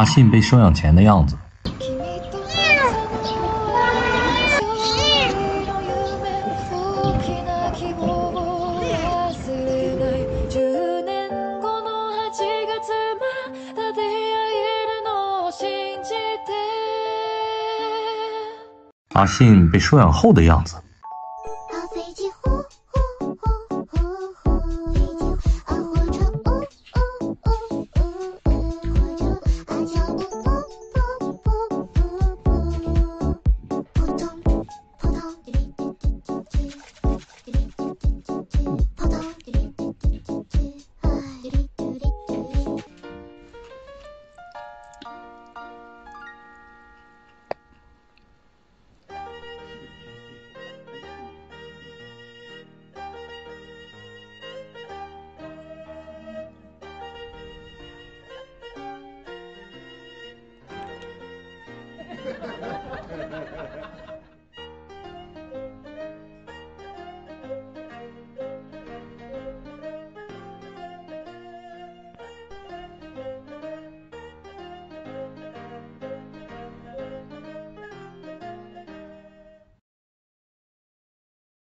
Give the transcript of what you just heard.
阿信被收养前的样子。阿信被收养后的样子。